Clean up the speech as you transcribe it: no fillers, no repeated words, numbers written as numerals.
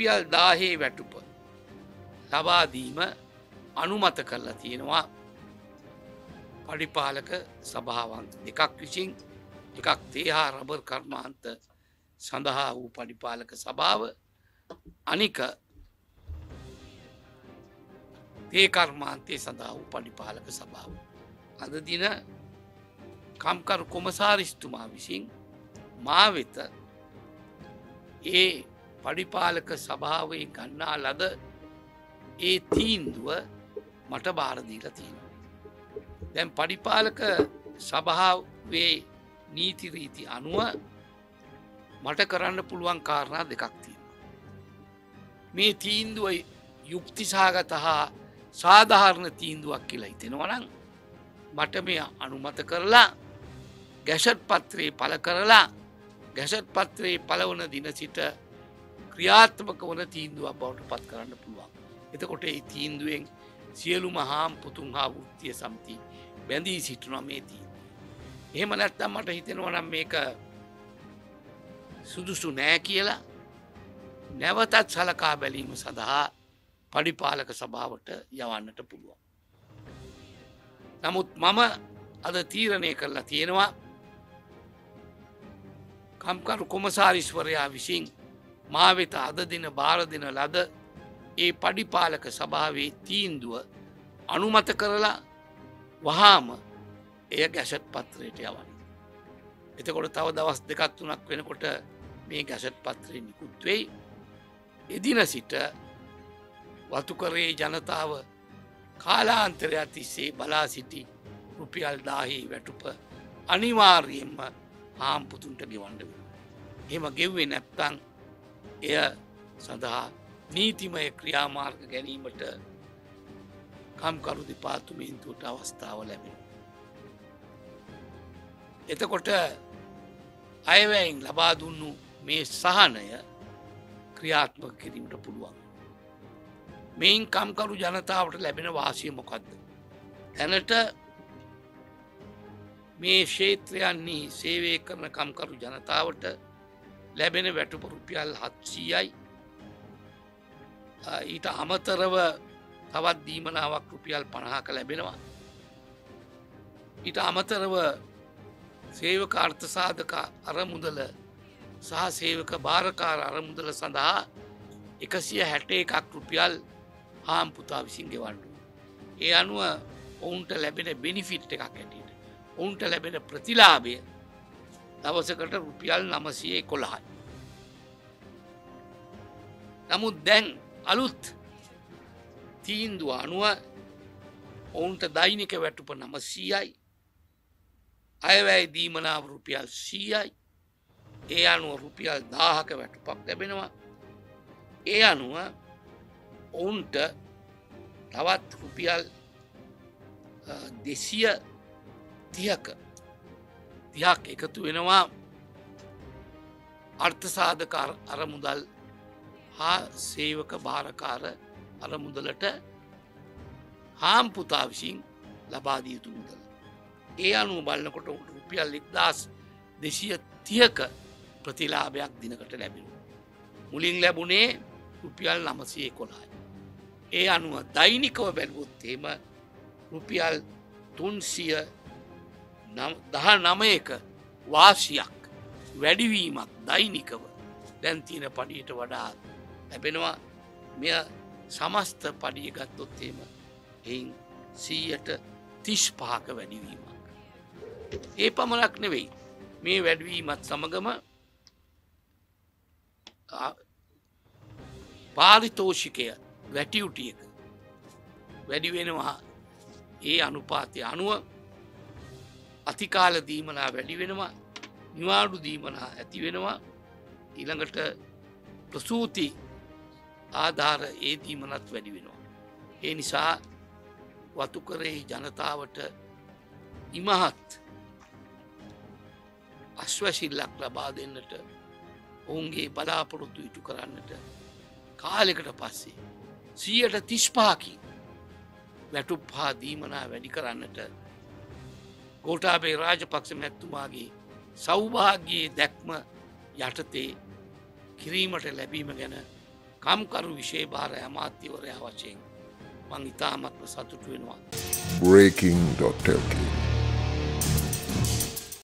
රුපියල් 1000 වැටුප ලබා දීම අනුමත කරලා තියෙනවා පරිපාලක සභාවන්ත දෙකක් විසින් එකක් තේහා රබර් කර්මාන්ත සඳහා වූ පරිපාලක සභාව අනික තේ කර්මාන්තයේ සඳහා වූ පරිපාලක සභාව අද දින කම්කරු කොමසාරිස්තුමා විසින් මා වෙත ඒ පරිපාලක සභාවේ ගන්නා ලද ඒ තීන්දුව මට බාර දීලා තියෙනවා. දැන් පරිපාලක සභාවේ නීති රීති අනුව මට කරන්න පුළුවන් කාරණා දෙකක් තියෙනවා. මේ තීන්දුව යුක්තිසහගත හා සාධාරණ තීන්දුවක් කියලා හිතෙනවා නම් මට මේ අනුමත කරලා ගැසට් පත්‍රය පළ කරලා ගැසට් පත්‍රයේ පළවන දින සිට ක්‍රියාත්මක වන තීන්දුවක් බවට පත් කරන්න පුළුවන්. එතකොට මේ තීන්දුවෙන් සියලුම හාම් පුතුන් හා වෘත්තීය සමිති බැඳී සිටිනවා මේ තීන්දුව. එහෙම නැත්නම් මට හිතෙනවා නම් මේක සුදුසු නෑ කියලා නැවතත් සලකා බැලීම සඳහා පරිපාලක සභාවට යවන්නට පුළුවන්. නමුත් මම අද තීරණය කරලා තියෙනවා කම්කරු කොමසාරිස්වරයා විසින් මා වෙත අද දින බාර දෙන ලද ඒ පරිපාලක සභාවේ තීන්දුව අනුමත කරලා වහාම එය ගැසට් පත්‍රයට යවන්න. එතකොට තව දවස් දෙකක් තුනක් වෙනකොට මේ ගැසට් පත්‍රය නිකුත් වෙයි. එදින සිට වතුකරේ ජනතාව කාලාන්තරයක් තිස්සේ බලා සිටි රුපියල් 1000 වැටුප අනිවාර්යයෙන්ම ආම්පුතුන්ට ගෙවන්න වෙනවා. එහෙම ගෙව්වේ නැත්නම් එය සඳහා නීතිමය ක්‍රියාමාර්ග ගැනීමට කම්කරු දෙපාර්තමේන්තුවට අවස්ථාව ලැබෙනවා. එතකොට අයවැයෙන් ලබා දුන්නු මේ සහනය ක්‍රියාත්මක කිරීමට පුළුවන්. මේන් කම්කරු ජනතාවට ලැබෙන වාසිය මොකද්ද? දැනට මේ ක්ෂේත්‍රයන්නේ සේවය කරන කම්කරු ජනතාවට ලැබෙන වැටුප රුපියල් 700යි. ඊට අමතරව තවත් දීමනාවක් රුපියල් 50ක ලැබෙනවා. ඊට අමතරව සේවක අර්ථසාධක අරමුදල සහ සේවක භාරකාර අරමුදල සඳහා 161ක් රුපියල් හාම්පුතා විසින් ගෙවන්න. ඒ අනුව ඔවුන්ට ලැබෙන බෙනිෆිට් එකක් ඇටියෙ උන්ට ලැබෙන ප්‍රතිලාභය දවසකට රුපියල් 911යි. නමුත් දැන් අලුත් තීන්දුව අනුව ඔවුන්ට දෛනික වැටුප 900යි. අයවැය දීමනාව රුපියල් 100යි. ඒ අනුව රුපියල් 1000ක වැටුපක් ලැබෙනවා. ඒ අනුව ඔවුන්ට තවත් රුපියල් 230ක් එකතු වෙනවා අර්ථසාධක අරමුදල් හා සේවක භාරකාර අරමුදලට හාම්පුතා විසින් ලබා දිය යුතු මුදල. ඒ අනුව බලනකොට රුපියල් 1230ක ප්‍රතිලාභයක් දිනකට ලැබෙනවා. මුලින් ලැබුණේ රුපියල් 911යි. ඒ අනුව දෛනිකව බැලුවොත් එහෙම රුපියල් 319ක වාසියක් වැඩිවීමක් දෛනිකව දැන් තියෙන පඩියට වඩා ලැබෙනවා. මෙය සමස්ත පඩිය ගත්තොත් එහෙම එයින් 135ක වැඩිවීමක්. ඒ පමණක් නෙවෙයි, මේ වැඩිවීමත් සමගම පාරිතෝෂිකය වැටියුටියක වැඩි වෙනවා. ඒ අනුපාතය අනුව අතිකාල දීමනා වැඩි වෙනවා, නිවාඩු දීමනා ඇති වෙනවා, ඊළඟට ප්‍රසූති ආධාර ඒ දීමනත් වැඩි වෙනවා. ඒ නිසා වතුකරේ ජනතාවට ඉමහත් අශ්වශිල්ලක් ලබා දෙන්නට, ඔවුන්ගේ බලාපොරොත්තු ඉටු කරන්නට කාලයකට පස්සේ 135කින් වැටුප් හා දීමනා වැඩි කරන්නට ගෝඨාභය රාජපක්ෂ මැතිතුමාගේ සෞභාග්‍යයේ දැක්ම යටතේ කිරීමට ලැබීම ගැන Breaking.lk